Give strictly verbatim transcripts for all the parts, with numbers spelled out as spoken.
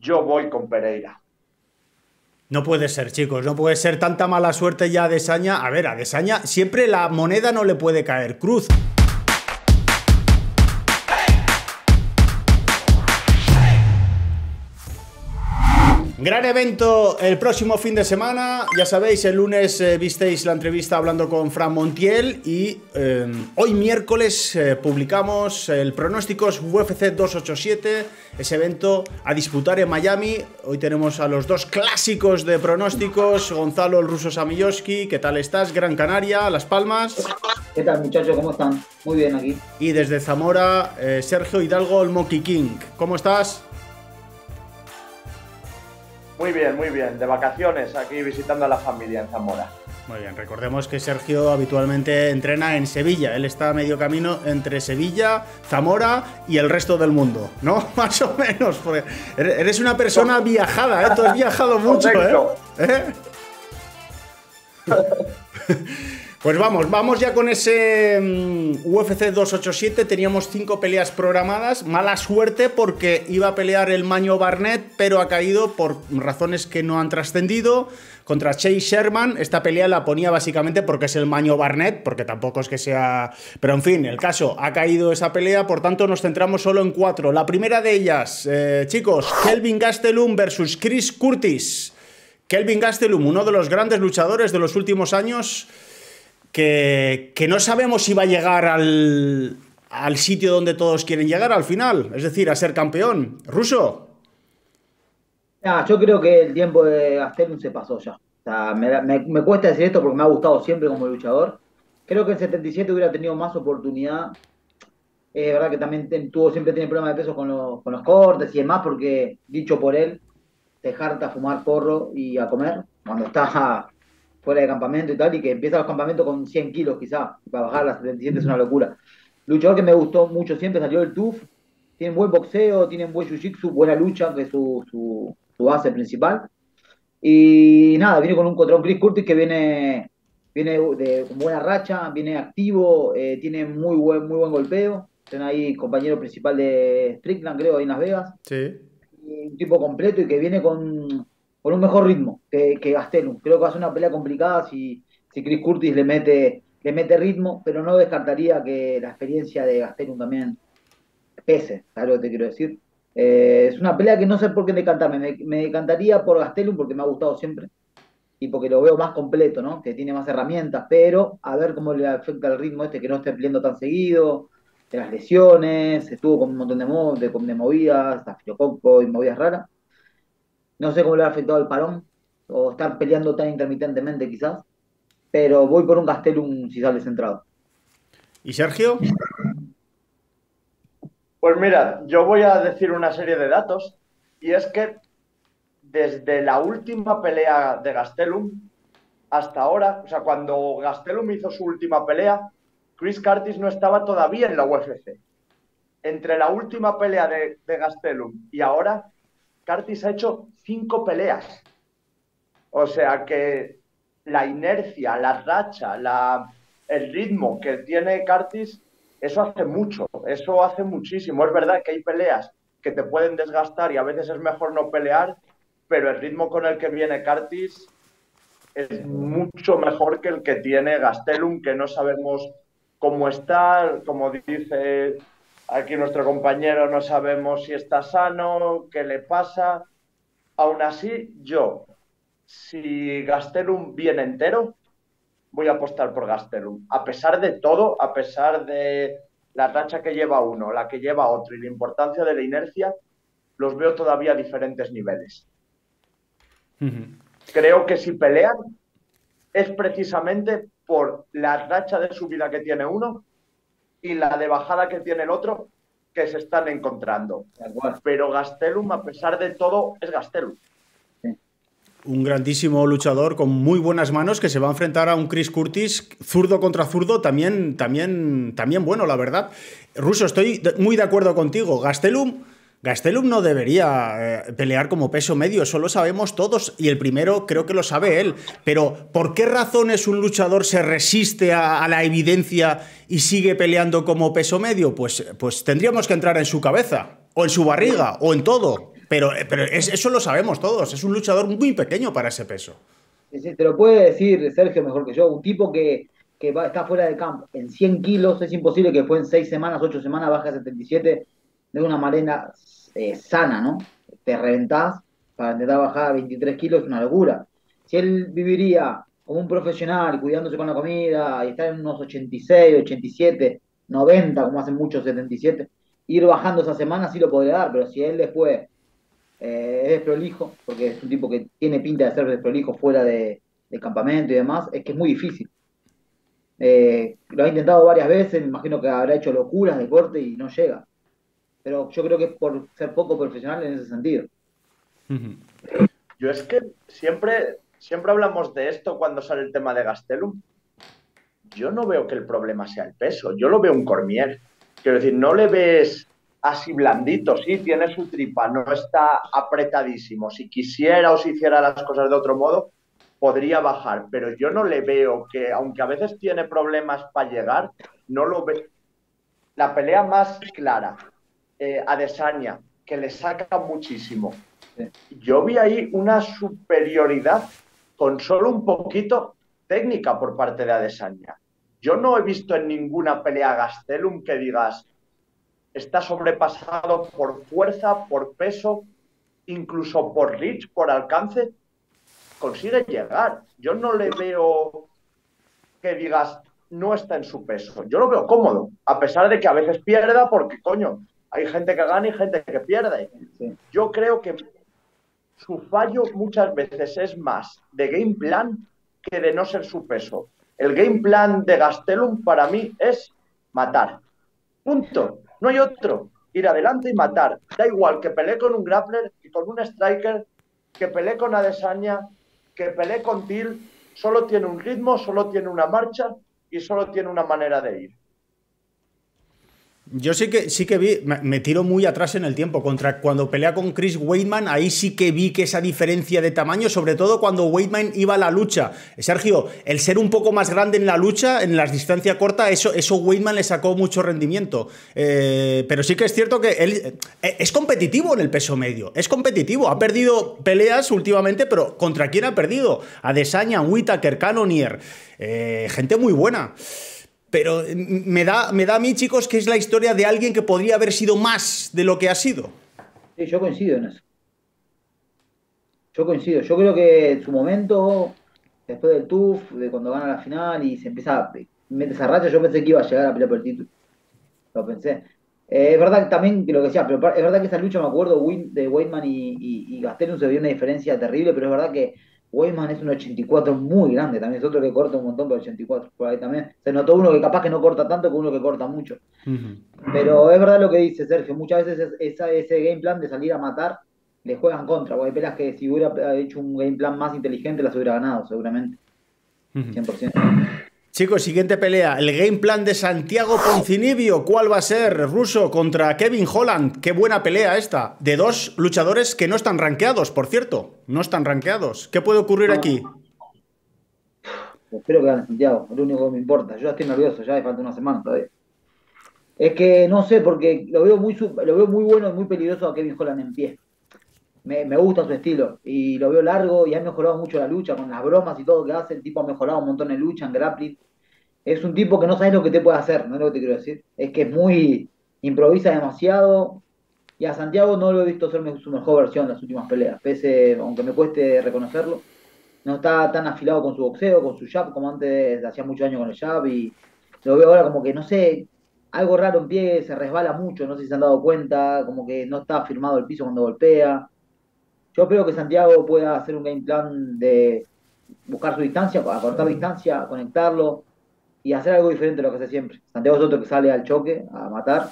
yo voy con Pereira. No puede ser, chicos, no puede ser tanta mala suerte ya a Adesanya. A ver, a Adesanya siempre la moneda no le puede caer cruz. Gran evento el próximo fin de semana. Ya sabéis, el lunes eh, visteis la entrevista hablando con Fran Montiel y eh, hoy miércoles eh, publicamos el pronósticos U F C dos ochenta y siete, ese evento a disputar en Miami. Hoy tenemos a los dos clásicos de pronósticos, Gonzalo el Ruso Samijosky. ¿Qué tal estás? Gran Canaria, Las Palmas. ¿Qué tal, muchachos? ¿Cómo están? Muy bien aquí. Y desde Zamora, eh, Sergio Hidalgo el Monkey King. ¿Cómo estás? Muy bien, muy bien. De vacaciones, aquí visitando a la familia en Zamora. Muy bien, recordemos que Sergio habitualmente entrena en Sevilla. Él está a medio camino entre Sevilla, Zamora y el resto del mundo, ¿no? Más o menos. Porque eres una persona viajada, ¿eh? Tú has viajado mucho, ¿eh? ¿Eh? Pues vamos, vamos ya con ese U F C dos ochenta y siete. Teníamos cinco peleas programadas. Mala suerte porque iba a pelear el Maño Barnett, pero ha caído por razones que no han trascendido. Contra Chase Sherman, esta pelea la ponía básicamente porque es el Maño Barnett, porque tampoco es que sea... Pero en fin, el caso, ha caído esa pelea, por tanto nos centramos solo en cuatro. La primera de ellas, eh, chicos, Kelvin Gastelum versus Chris Curtis. Kelvin Gastelum, uno de los grandes luchadores de los últimos años... Que, que no sabemos si va a llegar al, al sitio donde todos quieren llegar al final, es decir, a ser campeón. Ruso. Ah, yo creo que el tiempo de Gastelum se pasó ya. O sea, me, me, me cuesta decir esto porque me ha gustado siempre como luchador. Creo que el setenta y siete hubiera tenido más oportunidad. Es eh, verdad que también ten, tuvo, siempre tiene problemas de peso con los, con los cortes y demás, porque, dicho por él, dejar de fumar porro y a comer cuando está... fuera de campamento y tal, y que empieza los campamentos con cien kilos quizás, para bajar a las setenta y siete es una locura. Luchador que me gustó mucho siempre, salió del T U F, tiene buen boxeo, tiene buen jiu-jitsu, buena lucha, que es su, su, su base principal. Y nada, viene con un contra un Chris Curtis que viene, viene de, con buena racha, viene activo, eh, tiene muy buen, muy buen golpeo. Tiene ahí compañero principal de Strickland, creo, ahí en Las Vegas. Sí. Y un tipo completo y que viene con... con un mejor ritmo que, que Gastelum. Creo que va a ser una pelea complicada si, si Chris Curtis le mete, le mete ritmo, pero no descartaría que la experiencia de Gastelum también pese, ¿sabes lo que te quiero decir? Eh, es una pelea que no sé por qué decantarme. Me, me decantaría por Gastelum porque me ha gustado siempre y porque lo veo más completo, ¿no? Que tiene más herramientas, pero a ver cómo le afecta el ritmo este que no esté peleando tan seguido, de las lesiones, estuvo con un montón de, mov de, de movidas, estafilococo y movidas raras. No sé cómo le ha afectado el parón, o estar peleando tan intermitentemente quizás, pero voy por un Gastelum si sale centrado. ¿Y Sergio? Pues mira, yo voy a decir una serie de datos, y es que desde la última pelea de Gastelum hasta ahora, o sea, cuando Gastelum hizo su última pelea, Chris Curtis no estaba todavía en la U F C. Entre la última pelea de, de Gastelum y ahora... Curtis ha hecho cinco peleas. O sea que la inercia, la racha, la, el ritmo que tiene Curtis, eso hace mucho, eso hace muchísimo. Es verdad que hay peleas que te pueden desgastar y a veces es mejor no pelear, pero el ritmo con el que viene Curtis es mucho mejor que el que tiene Gastelum, que no sabemos cómo está, como dice... Aquí nuestro compañero no sabemos si está sano, qué le pasa. Aún así, yo, si Gastelum viene entero, voy a apostar por Gastelum. A pesar de todo, a pesar de la racha que lleva uno, la que lleva otro y la importancia de la inercia, los veo todavía a diferentes niveles. Uh-huh. Creo que si pelean es precisamente por la racha de subida que tiene uno y la de bajada que tiene el otro, que se están encontrando. Pero Gastelum, a pesar de todo, es Gastelum. Un grandísimo luchador con muy buenas manos que se va a enfrentar a un Chris Curtis zurdo contra zurdo, también, también, también bueno, la verdad. Ruso, estoy muy de acuerdo contigo. Gastelum... Gastelum no debería eh, pelear como peso medio, eso lo sabemos todos, y el primero creo que lo sabe él. Pero, ¿por qué razones un luchador se resiste a, a la evidencia y sigue peleando como peso medio? Pues, pues tendríamos que entrar en su cabeza, o en su barriga, o en todo. Pero, pero es, eso lo sabemos todos. Es un luchador muy pequeño para ese peso. Sí, sí, te lo puede decir Sergio mejor que yo. Un tipo que, que va, está fuera del campo en cien kilos, es imposible que después en seis semanas, ocho semanas, baje a setenta y siete de una manera eh, sana, ¿no? Te reventás para intentar bajar a veintitrés kilos, es una locura. Si él viviría como un profesional, cuidándose con la comida, y estar en unos ochenta y seis, ochenta y siete, noventa, como hacen muchos, setenta y siete, ir bajando esa semana sí lo podría dar, pero si él después eh, es desprolijo, porque es un tipo que tiene pinta de ser desprolijo fuera de, de campamento y demás, es que es muy difícil. Eh, lo ha intentado varias veces, me imagino que habrá hecho locuras de corte y no llega. Pero yo creo que es por ser poco profesional en ese sentido. Yo es que siempre... Siempre hablamos de esto cuando sale el tema de Gastelum. Yo no veo que el problema sea el peso. Yo lo veo un Cormier. Quiero decir, no le ves así blandito. Sí, tiene su tripa, no está apretadísimo. Si quisiera o si hiciera las cosas de otro modo, podría bajar. Pero yo no le veo que, aunque a veces tiene problemas para llegar, no lo veo. La pelea más clara, eh, Adesanya, que le saca muchísimo. Yo vi ahí una superioridad con solo un poquito técnica por parte de Adesanya. Yo no he visto en ninguna pelea a Gastelum que digas está sobrepasado por fuerza, por peso, incluso por reach, por alcance. Consigue llegar. Yo no le veo que digas no está en su peso. Yo lo veo cómodo, a pesar de que a veces pierda, porque coño, hay gente que gana y gente que pierde. Sí. Yo creo que su fallo muchas veces es más de game plan que de no ser su peso. El game plan de Gastelum para mí es matar. Punto. No hay otro. Ir adelante y matar. Da igual que pelee con un grappler, que con un striker, que pelee con Adesanya, que pelee con Till. Solo tiene un ritmo, solo tiene una marcha y solo tiene una manera de ir. Yo sí que, sí que vi, me tiro muy atrás en el tiempo, contra cuando pelea con Chris Weidman, ahí sí que vi que esa diferencia de tamaño, sobre todo cuando Weidman iba a la lucha. Sergio, el ser un poco más grande en la lucha, en las distancias cortas, eso, eso Weidman le sacó mucho rendimiento. Eh, pero sí que es cierto que él eh, es competitivo en el peso medio, es competitivo. Ha perdido peleas últimamente, pero ¿contra quién ha perdido? Adesanya, Whittaker, Canonier, eh, gente muy buena. Pero me da, me da a mí, chicos, que es la historia de alguien que podría haber sido más de lo que ha sido. Sí, yo coincido en eso. Yo coincido. Yo creo que en su momento, después del T U F, de cuando gana la final y se empieza a meter esa racha, yo pensé que iba a llegar a pelear por el título. Lo pensé. Eh, es verdad que también, lo que decía, pero es verdad que esa lucha, me acuerdo, de Weidman y, y, y Gastelum, se vio una diferencia terrible, pero es verdad que Weidman es un ochenta y cuatro muy grande, también es otro que corta un montón, pero ochenta y cuatro, por ahí también. Se notó uno que capaz que no corta tanto que uno que corta mucho. Uh-huh. Pero es verdad lo que dice Sergio, muchas veces esa, ese game plan de salir a matar le juegan contra, porque hay pelas que si hubiera hecho un game plan más inteligente las hubiera ganado, seguramente. cien por ciento. Uh-huh. Chicos, siguiente pelea, el game plan de Santiago Ponzinibbio. ¿Cuál va a ser? Ruso contra Kevin Holland. Qué buena pelea esta, de dos luchadores que no están rankeados, por cierto. No están rankeados. ¿Qué puede ocurrir aquí? Espero que gane Santiago, lo único que me importa. Yo ya estoy nervioso, ya me falta una semana todavía. Es que no sé, porque lo veo muy, lo veo muy bueno y muy peligroso a Kevin Holland en pie. Me, me gusta su estilo, y lo veo largo, y ha mejorado mucho la lucha, con las bromas y todo que hace, el tipo ha mejorado un montón en lucha, en grappling. Es un tipo que no sabes lo que te puede hacer, no es lo que te quiero decir. Es que es muy... improvisa demasiado, y a Santiago no lo he visto ser su mejor versión en las últimas peleas, pese, aunque me cueste reconocerlo, no está tan afilado con su boxeo, con su jab, como antes, hacía muchos años con el jab, y lo veo ahora como que, no sé, algo raro en pie, se resbala mucho, no sé si se han dado cuenta, como que no está firmado el piso cuando golpea. Yo espero que Santiago pueda hacer un game plan de buscar su distancia, acortar distancia, conectarlo y hacer algo diferente de lo que hace siempre. Santiago es otro que sale al choque, a matar.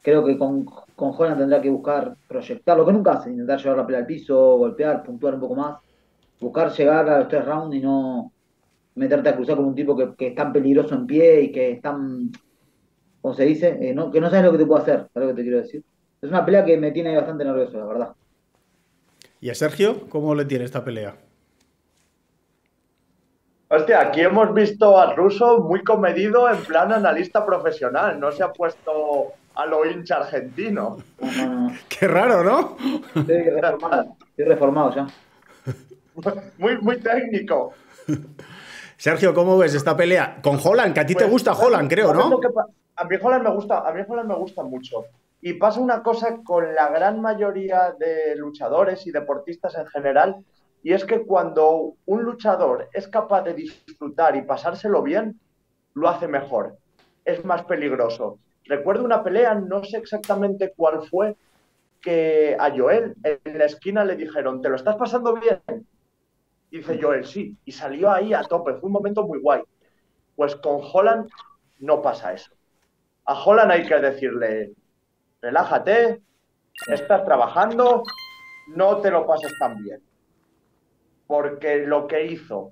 Creo que con, con Holland tendrá que buscar proyectar lo que nunca hace, intentar llevar la pelea al piso, golpear, puntuar un poco más, buscar llegar a los tres rounds y no meterte a cruzar con un tipo que, que es tan peligroso en pie y que es tan, ¿cómo se dice? Eh, no, que no sabes lo que te puede hacer, ¿sabes lo que te quiero decir? Es una pelea que me tiene bastante nervioso, la verdad. ¿Y a Sergio cómo le tiene esta pelea? Hostia, aquí hemos visto al ruso muy comedido en plan analista profesional. No se ha puesto a lo hincha argentino. Qué raro, ¿no? Sí, reformado, reformado ya. Muy, muy técnico. Sergio, ¿cómo ves esta pelea? Con Holland, que a ti pues, te gusta Holland, creo, ¿no? A mí Holland me gusta, a mí Holland me gusta mucho. Y pasa una cosa con la gran mayoría de luchadores y deportistas en general, y es que cuando un luchador es capaz de disfrutar y pasárselo bien, lo hace mejor. Es más peligroso. Recuerdo una pelea, no sé exactamente cuál fue, que a Joel en la esquina le dijeron, ¿te lo estás pasando bien? Y dice Joel, sí. Y salió ahí a tope. Fue un momento muy guay. Pues con Holland no pasa eso. A Holland hay que decirle, relájate, estás trabajando, no te lo pases tan bien. Porque lo que hizo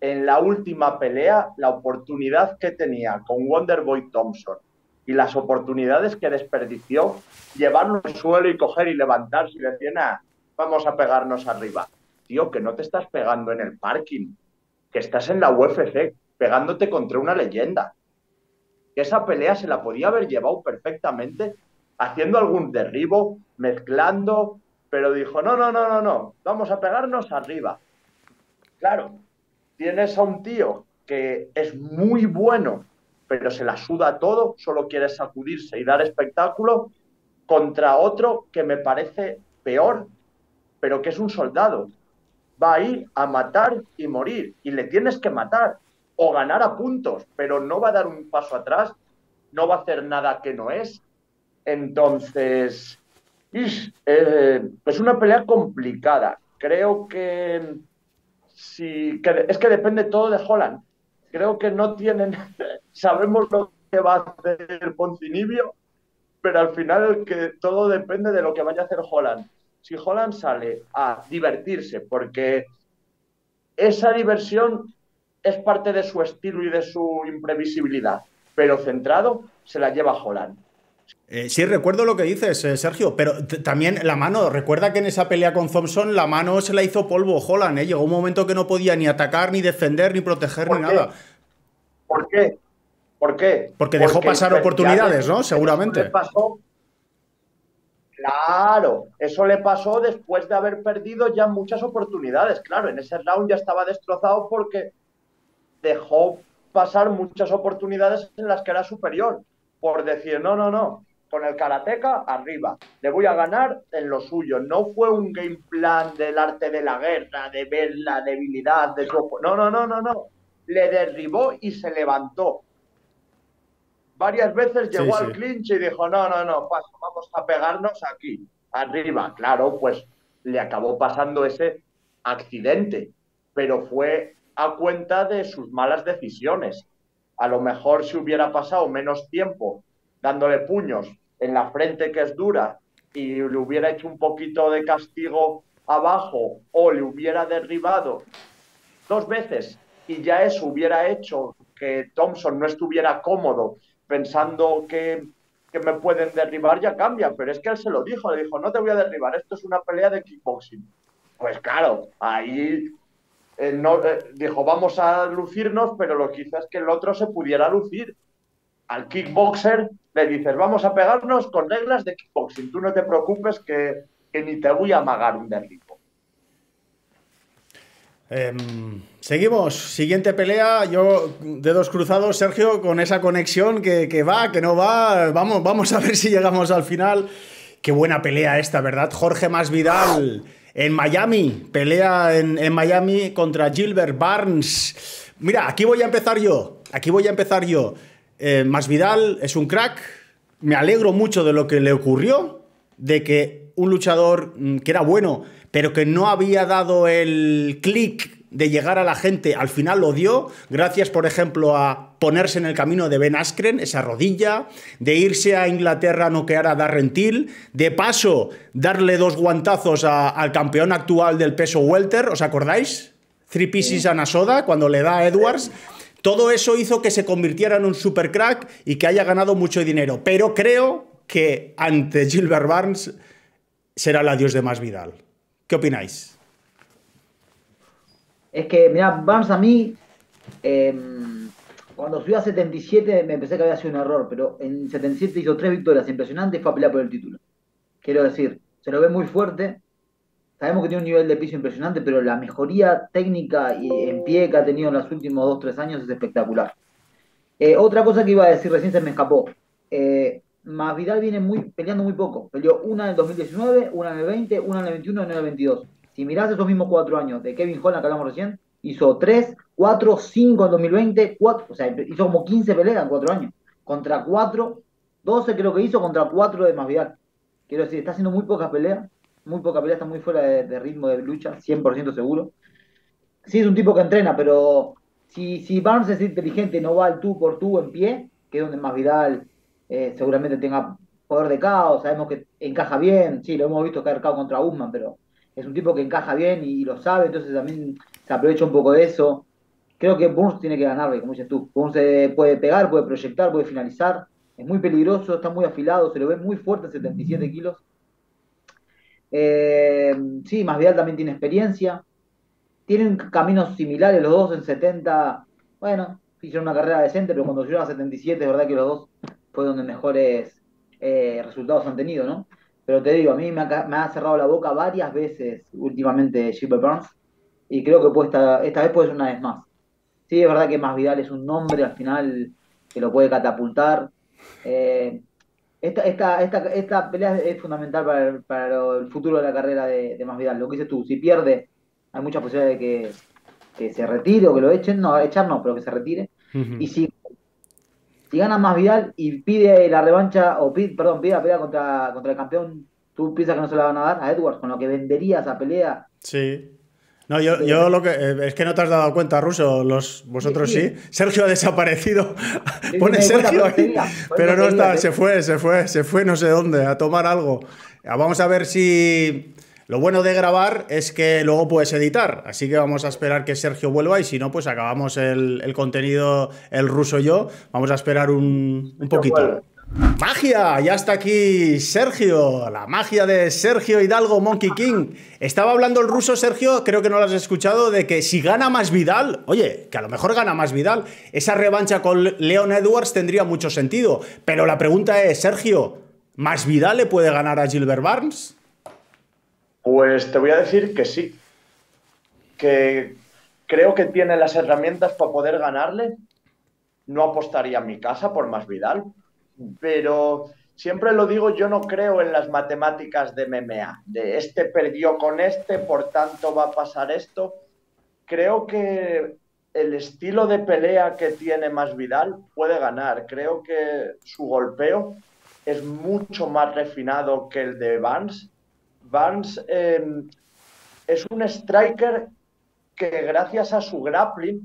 en la última pelea, la oportunidad que tenía con Wonderboy Thompson y las oportunidades que desperdició, llevarlo al suelo y coger y levantarse y decir, ah, vamos a pegarnos arriba. Tío, que no te estás pegando en el parking, que estás en la U F C pegándote contra una leyenda. Que esa pelea se la podía haber llevado perfectamente haciendo algún derribo, mezclando, pero dijo, no, no, no, no, no, vamos a pegarnos arriba. Claro, tienes a un tío que es muy bueno, pero se la suda todo, solo quiere sacudirse y dar espectáculo, contra otro que me parece peor, pero que es un soldado. Va a ir a matar y morir, y le tienes que matar, o ganar a puntos, pero no va a dar un paso atrás, no va a hacer nada que no es. Entonces, ish, eh, es una pelea complicada. Creo que, si, que... Es que depende todo de Holland. Creo que no tienen... Sabemos lo que va a hacer Ponzinibbio, pero al final que todo depende de lo que vaya a hacer Holland. Si Holland sale a divertirse, porque esa diversión es parte de su estilo y de su imprevisibilidad, pero centrado, se la lleva Holland. Eh, sí, recuerdo lo que dices, eh, Sergio, pero también la mano, recuerda que en esa pelea con Thompson la mano se la hizo polvo Holland, ¿eh? Llegó un momento que no podía ni atacar, ni defender, ni proteger, ni nada. ¿Por qué? ¿Por qué? Porque dejó Porque pasar oportunidades, ¿no? Seguramente. Eso le pasó. Claro, eso le pasó después de haber perdido ya muchas oportunidades. Claro, en ese round ya estaba destrozado porque dejó pasar muchas oportunidades en las que era superior. Por decir, no, no, no, con el karateka arriba, le voy a ganar en lo suyo. No fue un game plan del arte de la guerra, de ver la debilidad de su... No, no, no, no, no. Le derribó y se levantó. Varias veces llegó sí, al sí. clinch y dijo, no, no, no, paso, vamos a pegarnos aquí, arriba. Claro, pues le acabó pasando ese accidente, pero fue a cuenta de sus malas decisiones. A lo mejor si hubiera pasado menos tiempo dándole puños en la frente, que es dura, y le hubiera hecho un poquito de castigo abajo o le hubiera derribado dos veces y ya eso hubiera hecho que Thompson no estuviera cómodo pensando que, que me pueden derribar, ya cambia. Pero es que él se lo dijo, le dijo, no te voy a derribar, esto es una pelea de kickboxing. Pues claro, ahí... Eh, no, eh, dijo, vamos a lucirnos, pero lo que hizo es que el otro se pudiera lucir. Al kickboxer le dices, vamos a pegarnos con reglas de kickboxing, tú no te preocupes que, que ni te voy a amagar un derribo. Eh, seguimos, siguiente pelea, yo dedos cruzados, Sergio, con esa conexión que, que va, que no va, vamos, vamos a ver si llegamos al final. Qué buena pelea esta, ¿verdad? Jorge Masvidal en Miami, pelea en, en Miami contra Gilbert Burns. Mira, aquí voy a empezar yo, aquí voy a empezar yo. Eh, Masvidal es un crack, me alegro mucho de lo que le ocurrió, de que un luchador que era bueno, pero que no había dado el clic de llegar a la gente, al final lo dio, gracias, por ejemplo, a ponerse en el camino de Ben Askren, esa rodilla, de irse a Inglaterra a noquear a Darren Till, de paso, darle dos guantazos a, al campeón actual del peso welter, ¿os acordáis? Three Pieces and a Soda, cuando le da a Edwards. Todo eso hizo que se convirtiera en un supercrack y que haya ganado mucho dinero, pero creo que ante Gilbert Burns será el adiós de Masvidal. ¿Qué opináis? Es que, mira, Burns a mí eh, Cuando subió a setenta y siete me pensé que había sido un error, pero en setenta y siete hizo tres victorias impresionantes y fue a pelear por el título. Quiero decir, se lo ve muy fuerte. Sabemos que tiene un nivel de piso impresionante, pero la mejoría técnica y en pie que ha tenido en los últimos dos o tres años es espectacular. Eh, otra cosa que iba a decir recién se me escapó. Eh, Masvidal viene muy, peleando muy poco. Peleó una en el dos mil diecinueve, una en el veinte, una en el veintiuno y una en el veintidós. Si mirás esos mismos cuatro años de Kevin Holland que hablamos recién, hizo tres, cuatro, cinco en dos mil veinte, cuatro, o sea, hizo como quince peleas en cuatro años. Contra cuatro, doce creo que hizo, contra cuatro de Masvidal. Quiero decir, está haciendo muy pocas peleas. Muy poca pelea, está muy fuera de, de ritmo de lucha, cien por ciento seguro. Sí, es un tipo que entrena, pero si, si Burns es inteligente, no va al tú por tú en pie, que es donde Masvidal eh, seguramente tenga poder de caos, sabemos que encaja bien, sí, lo hemos visto caer caos contra Usman, pero es un tipo que encaja bien y, y lo sabe, entonces también se aprovecha un poco de eso. Creo que Burns tiene que ganarle, como dices tú. Burns eh, puede pegar, puede proyectar, puede finalizar, es muy peligroso, está muy afilado, se lo ve muy fuerte, setenta y siete kilos. Eh, sí, Masvidal también tiene experiencia. Tienen caminos similares los dos en setenta. Bueno, hicieron una carrera decente, pero cuando llegaron a setenta y siete es verdad que los dos fue donde mejores eh, resultados han tenido, ¿no? Pero te digo, a mí me ha, me ha cerrado la boca varias veces últimamente Gilbert Burns. Y creo que puede estar, esta vez puede ser una vez más. Sí, es verdad que Masvidal es un nombre al final que lo puede catapultar. Eh, Esta, esta, esta, esta pelea es fundamental para el, para el futuro de la carrera de, de Masvidal. Lo que dices tú, si pierde, hay muchas posibilidades de que, que se retire o que lo echen. No, echar no, pero que se retire. Uh-huh. Y si, si gana Masvidal y pide la revancha, o pide, perdón, pide la pelea contra, contra el campeón, ¿tú piensas que no se la van a dar a Edwards? Con lo que vendería esa pelea. Sí. No, yo, yo lo que... Es que no te has dado cuenta, Russo, los, vosotros sí. sí. Sergio ha desaparecido. Sí, pone Sergio ahí, tenía, pero no tenía, está, ¿eh? se fue, se fue, se fue no sé dónde, a tomar algo. Vamos a ver si... Lo bueno de grabar es que luego puedes editar, así que vamos a esperar que Sergio vuelva y si no, pues acabamos el, el contenido, el Russo y yo. Vamos a esperar un, un poquito. ¡Magia! Ya está aquí Sergio, la magia de Sergio Hidalgo, Monkey King. Estaba hablando el Russo, Sergio, creo que no lo has escuchado, de que si gana Masvidal, oye, que a lo mejor gana Masvidal, esa revancha con Leon Edwards tendría mucho sentido. Pero la pregunta es, Sergio, ¿Masvidal le puede ganar a Gilbert Burns? Pues te voy a decir que sí. Que creo que tiene las herramientas para poder ganarle. No apostaría en mi casa por Masvidal. Pero siempre lo digo, yo no creo en las matemáticas de M M A, de este perdió con este, por tanto va a pasar esto. Creo que el estilo de pelea que tiene Masvidal puede ganar. Creo que su golpeo es mucho más refinado que el de Burns. Burns eh, es un striker que gracias a su grappling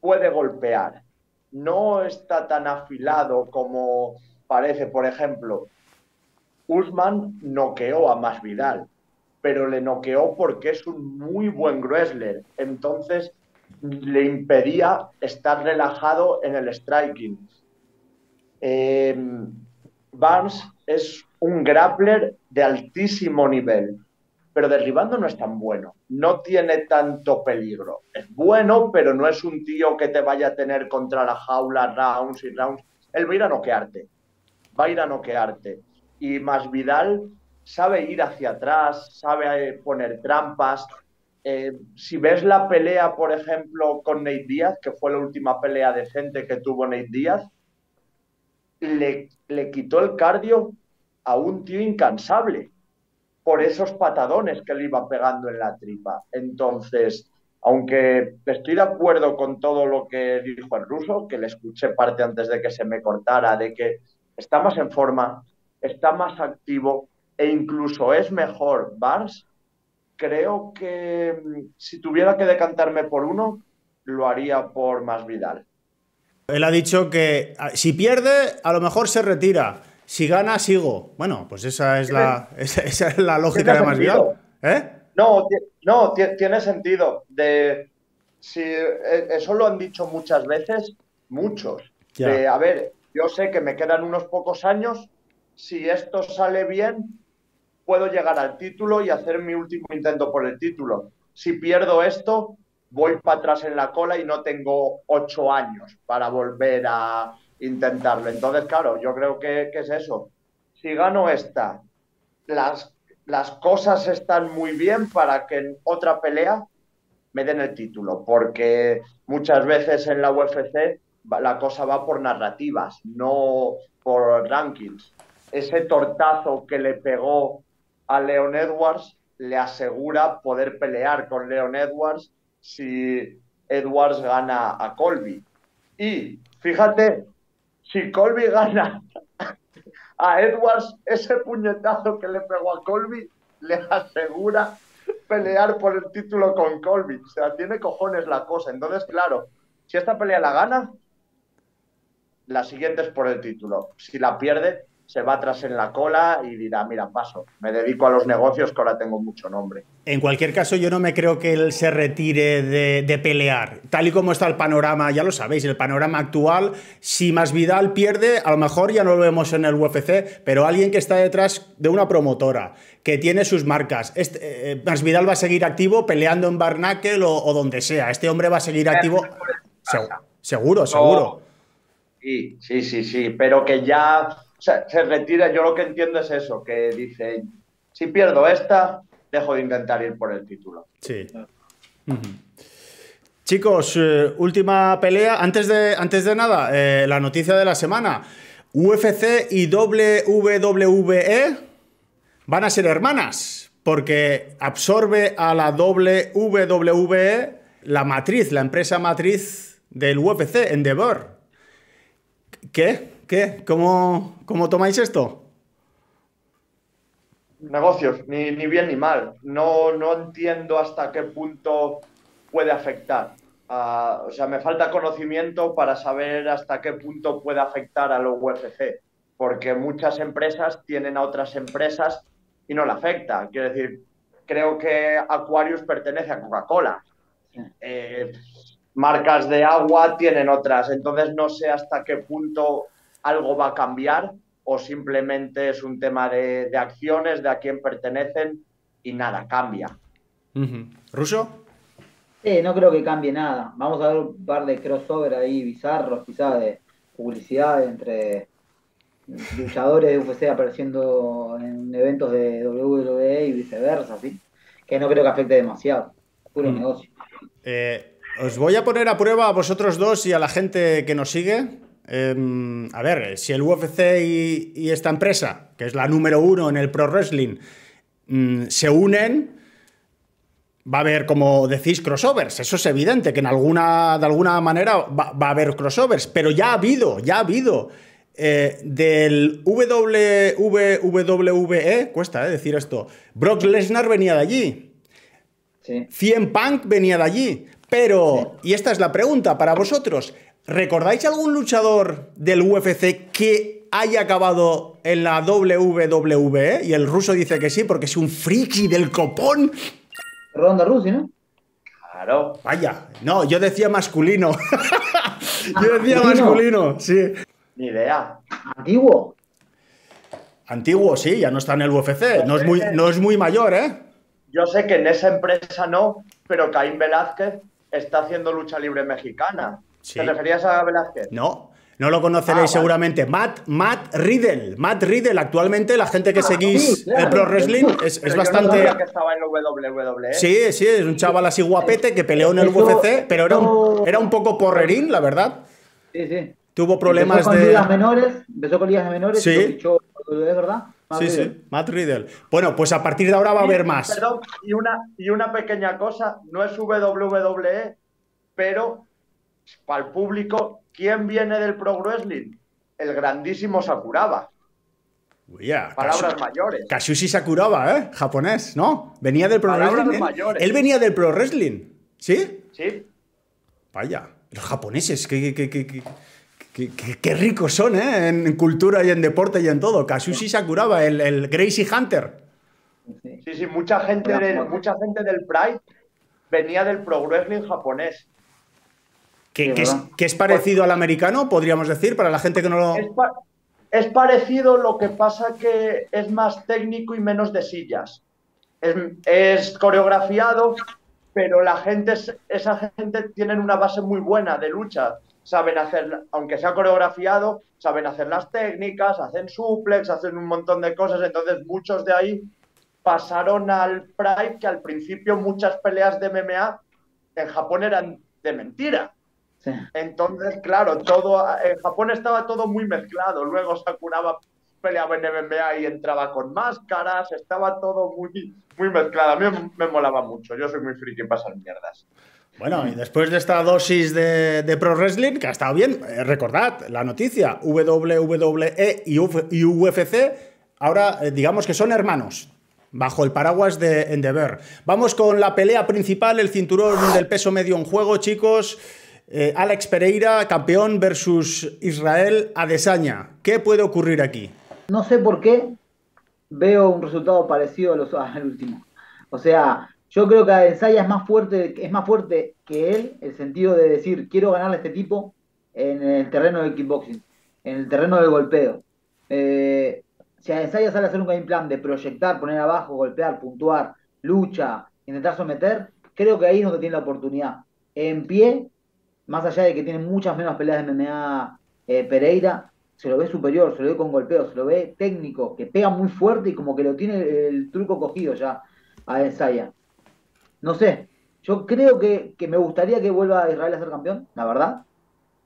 puede golpear. No está tan afilado como parece. Por ejemplo, Usman noqueó a Masvidal, pero le noqueó porque es un muy buen wrestler. Entonces le impedía estar relajado en el striking. Eh, Burns es un grappler de altísimo nivel, pero derribando no es tan bueno, no tiene tanto peligro. Es bueno, pero no es un tío que te vaya a tener contra la jaula rounds y rounds. Él va a ir a noquearte, va a ir a noquearte. Y Masvidal sabe ir hacia atrás, sabe poner trampas. Eh, si ves la pelea, por ejemplo, con Nate Diaz, que fue la última pelea decente que tuvo Nate Diaz, le, le quitó el cardio a un tío incansable por esos patadones que le iba pegando en la tripa. Entonces, aunque estoy de acuerdo con todo lo que dijo el Russo, que le escuché parte antes de que se me cortara, de que está más en forma, está más activo e incluso es mejor Burns, creo que si tuviera que decantarme por uno, lo haría por Masvidal. Él ha dicho que si pierde, a lo mejor se retira. Si gana, sigo. Bueno, pues esa es la, esa, esa es la lógica de Masvidal. ¿Eh? No, no tiene sentido. De, si, eso lo han dicho muchas veces, muchos. De, a ver, yo sé que me quedan unos pocos años. Si esto sale bien, puedo llegar al título y hacer mi último intento por el título. Si pierdo esto, voy para atrás en la cola y no tengo ocho años para volver a intentarlo. Entonces, claro, yo creo que, que es eso. Si gano esta, las, las cosas están muy bien para que en otra pelea me den el título, porque muchas veces en la U F C la cosa va por narrativas, no por rankings. Ese tortazo que le pegó a Leon Edwards le asegura poder pelear con Leon Edwards si Edwards gana a Colby. Y fíjate, si Colby gana a Edwards, ese puñetazo que le pegó a Colby le asegura pelear por el título con Colby. O sea, tiene cojones la cosa. Entonces, claro, si esta pelea la gana, la siguiente es por el título. Si la pierde, se va atrás en la cola y dirá, mira, paso, me dedico a los negocios que ahora tengo mucho nombre. En cualquier caso, yo no me creo que él se retire de, de pelear. Tal y como está el panorama, ya lo sabéis, el panorama actual, si Masvidal pierde, a lo mejor ya no lo vemos en el U F C, pero alguien que está detrás de una promotora, que tiene sus marcas, este, eh, Masvidal va a seguir activo peleando en Barnacle o, o donde sea. Este hombre va a seguir activo... Se, seguro, seguro. No. Sí, sí, sí, sí, pero que ya... O sea, se retira, yo lo que entiendo es eso, que dice, si pierdo esta, dejo de intentar ir por el título. Sí. Uh-huh. Chicos, eh, última pelea. Antes de, antes de nada, eh, la noticia de la semana. U F C y W W E van a ser hermanas, porque absorbe a la W W E la matriz, la empresa matriz del U F C, Endeavor. ¿Qué? ¿Qué? ¿Cómo, cómo tomáis esto? Negocios, ni, ni bien ni mal. No, no entiendo hasta qué punto puede afectar. Uh, o sea, me falta conocimiento para saber hasta qué punto puede afectar a los U F C, porque muchas empresas tienen a otras empresas y no la afecta. Quiero decir, creo que Aquarius pertenece a Coca-Cola. Eh, marcas de agua tienen otras. Entonces no sé hasta qué punto... algo va a cambiar o simplemente es un tema de, de acciones, de a quién pertenecen y nada, cambia. Uh-huh. ¿Russo? Eh, no creo que cambie nada. Vamos a ver un par de crossover ahí bizarros, quizás de publicidad entre luchadores de U F C apareciendo en eventos de W W E y viceversa, ¿sí? Que no creo que afecte demasiado. Puro uh-huh. negocio. Eh, os voy a poner a prueba a vosotros dos y a la gente que nos sigue. Eh, a ver, si el U F C y, y esta empresa, que es la número uno en el pro wrestling, mm, se unen, va a haber, como decís, crossovers. Eso es evidente, que en alguna, de alguna manera va, va a haber crossovers, pero ya ha habido, ya ha habido. Eh, del W W E, cuesta eh, decir esto, Brock Lesnar venía de allí, sí. C M Punk venía de allí, pero, sí. y esta es la pregunta para vosotros, ¿recordáis algún luchador del U F C que haya acabado en la W W E? Y el ruso dice que sí, porque es un friki del copón. Ronda Rousey, ¿no? Claro. Vaya. No, yo decía masculino. Yo decía masculino, sí. Ni idea. Antiguo. Antiguo, sí, ya no está en el U F C. No es muy, no es muy mayor, ¿eh? Yo sé que en esa empresa no, pero Caín Velázquez está haciendo lucha libre mexicana. Sí. ¿Te referías a Velázquez? No, no lo conoceréis ah, vale. seguramente. Matt, Matt Riddle. Matt Riddle, actualmente la gente que ah, seguís sí, claro. el pro wrestling es, es bastante... Yo no que estaba en W W E. Sí, sí, es un chaval así guapete que peleó en el Eso, U F C, pero era un, era un poco porrerín, la verdad. Sí, sí. Tuvo problemas empezó con de... ligas menores, empezó con ligas menores, sí. Dicho, ¿verdad? Matt sí, Riddle. sí, Matt Riddle. Bueno, pues a partir de ahora va a haber más. Perdón, y una, y una pequeña cosa, no es W W E, pero... Para el público, ¿quién viene del pro wrestling? El grandísimo Sakuraba. Yeah, Palabras Kazushi, mayores. Kazushi Sakuraba, ¿eh? Japonés, ¿no? Venía del pro Palabras wrestling. Mayores. Él venía del pro wrestling, ¿sí? Sí. Vaya, los japoneses, qué, qué, qué, qué, qué, qué, qué ricos son, ¿eh? En cultura y en deporte y en todo. Kazushi Sakuraba, el, el Gracie Hunter. Sí, sí, mucha gente, no, del, mucha gente del Pride venía del pro wrestling japonés. Que, que, es, que es parecido al americano, podríamos decir, para la gente que no lo... Es, pa es parecido, lo que pasa que es más técnico y menos de sillas. Es, es coreografiado, pero la gente, esa gente tienen una base muy buena de lucha. Saben hacer, aunque sea coreografiado, saben hacer las técnicas, hacen suplex, hacen un montón de cosas. Entonces muchos de ahí pasaron al Pride, que al principio muchas peleas de M M A en Japón eran de mentira. Sí. Entonces, claro, todo en Japón estaba todo muy mezclado. Luego Sakuraba peleaba en M M A y entraba con máscaras, estaba todo muy, muy mezclado. A mí me molaba mucho, yo soy muy friki en pasar mierdas. Bueno, y después de esta dosis de, de Pro Wrestling, que ha estado bien, eh, recordad la noticia, W W E y, U F C, ahora eh, digamos que son hermanos, bajo el paraguas de Endeavor. Vamos con la pelea principal, el cinturón del peso medio en juego, chicos. Eh, Alex Pereira, campeón, versus Israel Adesanya. ¿Qué puede ocurrir aquí? No sé por qué veo un resultado parecido a los, al último. O sea... Yo creo que Adesanya es más fuerte, es más fuerte que él, el sentido de decir, quiero ganarle a este tipo en el terreno del kickboxing, en el terreno del golpeo. Eh, si Adesanya sale a hacer un game plan de proyectar, poner abajo, golpear, puntuar, lucha, intentar someter, creo que ahí es donde tiene la oportunidad. En pie, más allá de que tiene muchas menos peleas de M M A eh, Pereira, se lo ve superior, se lo ve con golpeo, se lo ve técnico, que pega muy fuerte y como que lo tiene el truco cogido ya a Adesanya. No sé, yo creo que, que me gustaría que vuelva Israel a ser campeón, la verdad,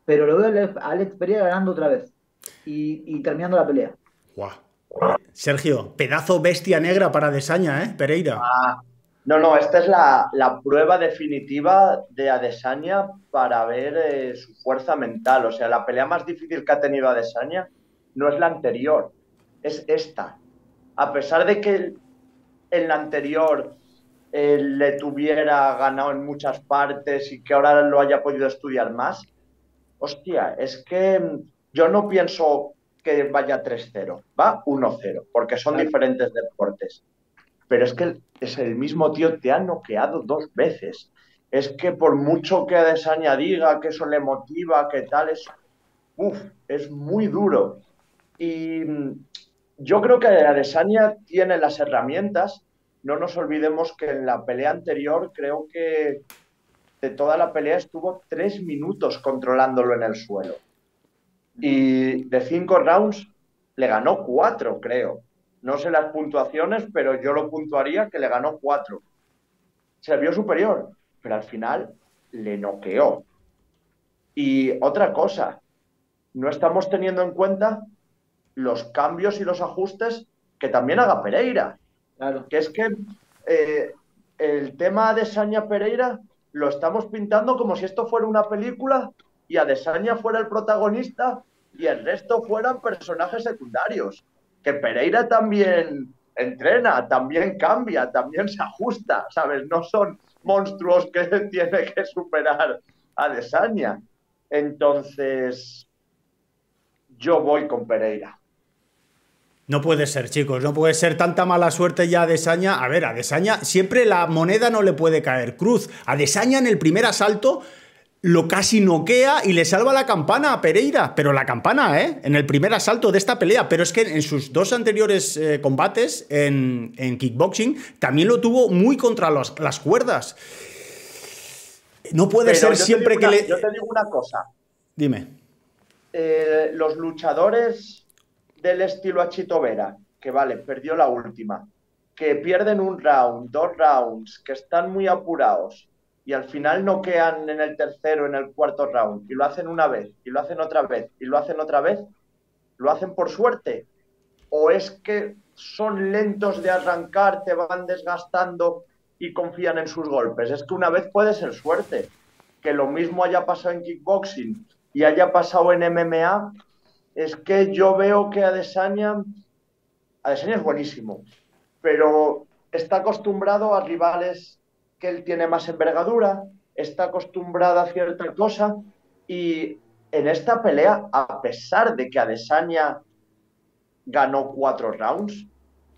pero lo veo a Alex Pereira ganando otra vez y, y terminando la pelea. Guau. Sergio, pedazo bestia negra para Adesanya, ¿eh? Pereira. Ah, no, no, esta es la, la prueba definitiva de Adesanya para ver eh, su fuerza mental. O sea, la pelea más difícil que ha tenido Adesanya no es la anterior, es esta. A pesar de que en la anterior... Eh, le tuviera ganado en muchas partes y que ahora lo haya podido estudiar más, hostia, es que yo no pienso que vaya tres cero, va uno cero, porque son claro. diferentes deportes, pero es que es el mismo tío, te ha noqueado dos veces. Es que por mucho que Adesanya diga que eso le motiva, que tal, es, uf, es muy duro. Y yo creo que Adesanya tiene las herramientas. No nos olvidemos que en la pelea anterior, creo que de toda la pelea estuvo tres minutos controlándolo en el suelo. Y de cinco rounds le ganó cuatro, creo. No sé las puntuaciones, pero yo lo puntuaría que le ganó cuatro. Se vio superior, pero al final le noqueó. Y otra cosa, no estamos teniendo en cuenta los cambios y los ajustes que también haga Pereira. Claro. Que es que eh, el tema Adesanya Pereira lo estamos pintando como si esto fuera una película y Adesanya fuera el protagonista y el resto fueran personajes secundarios. Que Pereira también entrena, también cambia, también se ajusta, ¿sabes? No son monstruos que tiene que superar Adesanya. Entonces, yo voy con Pereira. No puede ser, chicos, no puede ser tanta mala suerte ya a Adesanya. A ver, a Adesanya siempre la moneda no le puede caer cruz. A Adesanya en el primer asalto lo casi noquea y le salva la campana a Pereira. Pero la campana, ¿eh? En el primer asalto de esta pelea. Pero es que en sus dos anteriores eh, combates en, en kickboxing también lo tuvo muy contra los, las cuerdas. No puede Pero ser siempre que una, le... Yo te digo una cosa. Dime. Eh, los luchadores... del estilo Achito Vera, que vale, perdió la última, que pierden un round, dos rounds, que están muy apurados y al final no quedan en el tercero, en el cuarto round, y lo hacen una vez, y lo hacen otra vez, y lo hacen otra vez, ¿lo hacen por suerte? ¿O es que son lentos de arrancar, te van desgastando y confían en sus golpes? Es que una vez puede ser suerte. Que lo mismo haya pasado en kickboxing y haya pasado en M M A... Es que yo veo que Adesanya, Adesanya es buenísimo, pero está acostumbrado a rivales que él tiene más envergadura, está acostumbrado a cierta cosa, y en esta pelea, a pesar de que Adesanya ganó cuatro rounds,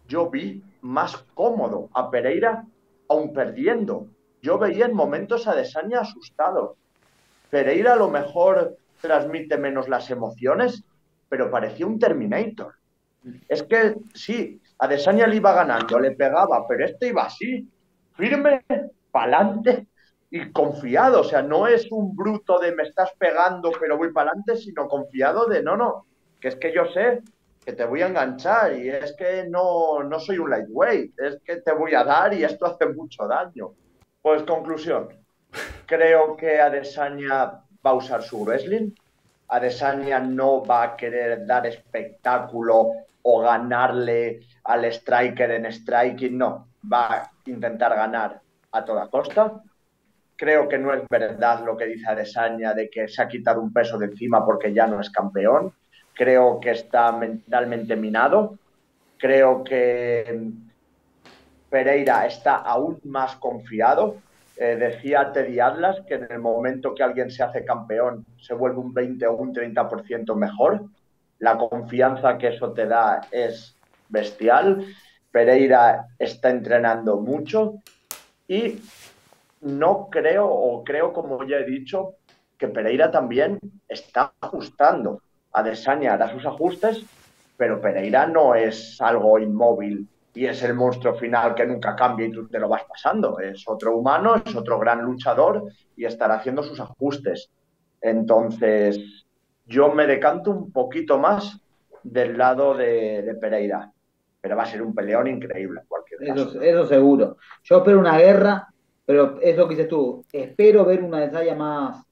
yo vi más cómodo a Pereira, aún perdiendo. Yo veía en momentos a Adesanya asustado. Pereira a lo mejor transmite menos las emociones, pero parecía un Terminator. Es que sí, Adesanya le iba ganando, le pegaba, pero este iba así, firme, pa'lante y confiado. O sea, no es un bruto de me estás pegando pero voy pa'lante, sino confiado de no, no, que es que yo sé que te voy a enganchar y es que no, no soy un lightweight, es que te voy a dar y esto hace mucho daño. Pues conclusión, creo que Adesanya va a usar su wrestling. Adesanya no va a querer dar espectáculo o ganarle al striker en striking, no. Va a intentar ganar a toda costa. Creo que no es verdad lo que dice Adesanya de que se ha quitado un peso de encima porque ya no es campeón. Creo que está mentalmente minado. Creo que Pereira está aún más confiado. Eh, decía Teddy Atlas que en el momento que alguien se hace campeón se vuelve un veinte o un treinta por ciento mejor. La confianza que eso te da es bestial. Pereira está entrenando mucho y no creo, o creo como ya he dicho, que Pereira también está ajustando. Adesanya hará sus ajustes, pero Pereira no es algo inmóvil y es el monstruo final que nunca cambia y tú te lo vas pasando. Es otro humano, es otro gran luchador y estará haciendo sus ajustes. Entonces, yo me decanto un poquito más del lado de, de Pereira, pero va a ser un peleón increíble en cualquier caso. Eso, eso seguro. Yo espero una guerra, pero es lo que dices tú. Espero ver una Adesanya más...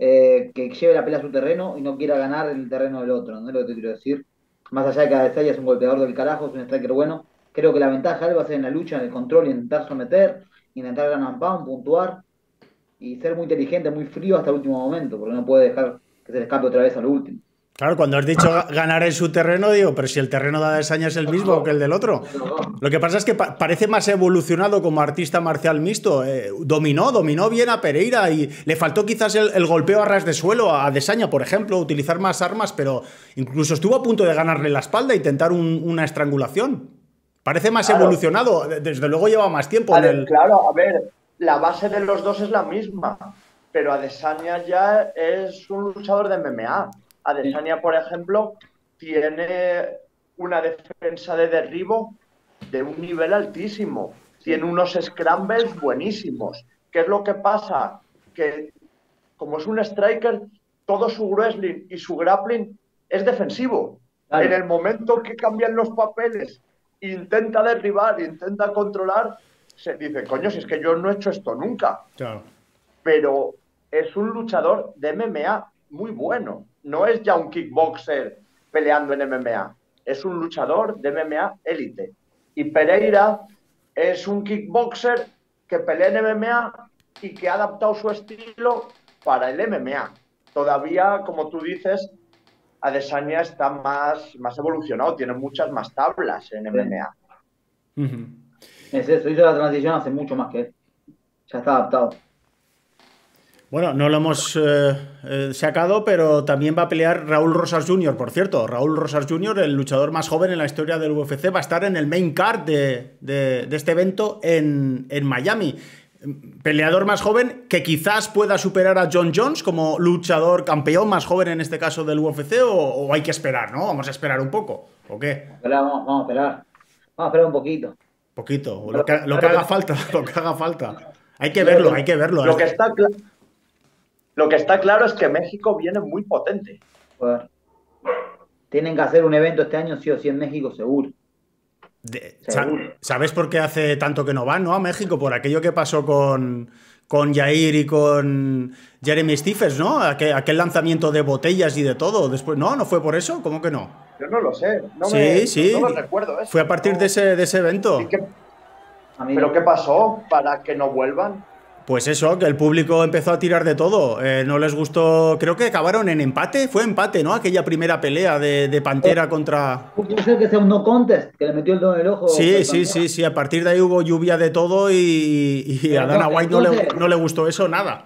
Eh, que lleve la pelea a su terreno y no quiera ganar en el terreno del otro, ¿no es lo que te quiero decir? Más allá de que Adesanya es un golpeador del carajo, es un striker bueno, creo que la ventaja de él va a ser en la lucha, en el control, intentar someter, intentar ganar un pound, puntuar y ser muy inteligente, muy frío hasta el último momento, porque no puede dejar que se le escape otra vez a lo último. Claro, cuando has dicho ganar en su terreno, digo, pero si el terreno de Adesanya es el mismo que el del otro. Lo que pasa es que pa parece más evolucionado como artista marcial mixto. Eh, dominó, dominó bien a Pereira y le faltó quizás el, el golpeo a ras de suelo a Adesanya, por ejemplo, utilizar más armas, pero incluso estuvo a punto de ganarle la espalda e intentar un, una estrangulación. Parece más claro. evolucionado, desde luego lleva más tiempo. A ver, en el... Claro, a ver, la base de los dos es la misma, pero Adesanya ya es un luchador de M M A. Adesanya, por ejemplo, tiene una defensa de derribo de un nivel altísimo. Tiene unos scrambles buenísimos. ¿Qué es lo que pasa? Que como es un striker, todo su wrestling y su grappling es defensivo. Claro. En el momento que cambian los papeles, intenta derribar, intenta controlar, se dice, coño, si es que yo no he hecho esto nunca. Claro. Pero es un luchador de M M A muy bueno. No es ya un kickboxer peleando en M M A. Es un luchador de M M A élite. Y Pereira es un kickboxer que pelea en M M A y que ha adaptado su estilo para el M M A. Todavía, como tú dices, Adesanya está más, más evolucionado. Tiene muchas más tablas en M M A. Uh-huh. Es eso. Hizo la transición hace mucho más que él. Ya está adaptado. Bueno, no lo hemos eh, eh, sacado, pero también va a pelear Raúl Rosas junior, por cierto. Raúl Rosas junior, el luchador más joven en la historia del U F C, va a estar en el main card de, de, de este evento en, en Miami. Peleador más joven que quizás pueda superar a John Jones como luchador campeón más joven en este caso del U F C, o, o hay que esperar, ¿no? Vamos a esperar un poco, ¿o qué? Vamos, vamos a esperar. Vamos a esperar un poquito. Poquito, lo que, lo que haga falta, lo que haga falta. Hay que verlo, hay que verlo. Lo que está claro... Lo que está claro es que México viene muy potente. Joder. Tienen que hacer un evento este año sí o sí en México, seguro. De, seguro. ¿Sabes por qué hace tanto que no van, no, a México? Por aquello que pasó con, con Jair y con Jeremy Stephens, ¿no? Aquel, aquel lanzamiento de botellas y de todo. Después, ¿no? ¿No fue por eso? ¿Cómo que no? Yo no lo sé. No sí, me, sí. No me recuerdo eso. Fue a partir de ese, de ese evento. Que, ¿Pero qué pasó para que no vuelvan? Pues eso, que el público empezó a tirar de todo. Eh, no les gustó... Creo que acabaron en empate. Fue empate, ¿no? Aquella primera pelea de, de Pantera eh, contra... Puede ser que sea un no contest, que le metió el dedo en el ojo. Sí, sí, sí, sí. A partir de ahí hubo lluvia de todo y, y a Dana White no, no, le, no le gustó eso, nada.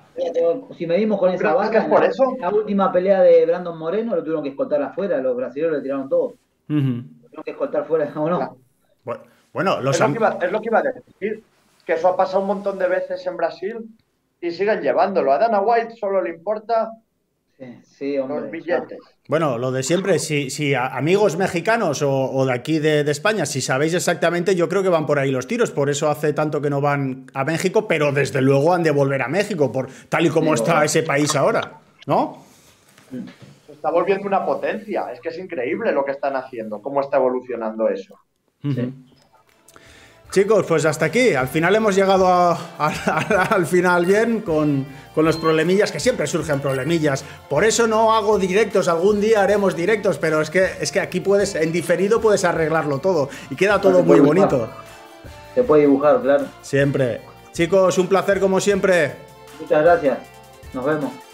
Si medimos con esa vaca, por eso. La, la última pelea de Brandon Moreno lo tuvieron que escoltar afuera. Los brasileños le tiraron todo. Uh-huh. Lo tuvieron que escoltar fuera, ¿o no? Bueno, bueno los... Es lo que iba, es lo que iba a decir. Que eso ha pasado un montón de veces en Brasil y siguen llevándolo. A Dana White solo le importa Sí, hombre. Los billetes. Bueno, lo de siempre, si, si amigos mexicanos o, o de aquí de, de España, si sabéis exactamente, yo creo que van por ahí los tiros, por eso hace tanto que no van a México, pero desde luego han de volver a México, por tal y como sí, está bueno. ese país ahora, ¿no? Se está volviendo una potencia, es que es increíble lo que están haciendo, cómo está evolucionando eso. Uh-huh. Sí. Chicos, pues hasta aquí. Al final hemos llegado a, a, a, al final bien con, con los problemillas, que siempre surgen problemillas. Por eso no hago directos. Algún día haremos directos, pero es que, es que aquí puedes, en diferido puedes arreglarlo todo. Y queda todo muy bonito. Se puede dibujar, claro. Siempre. Chicos, un placer como siempre. Muchas gracias. Nos vemos.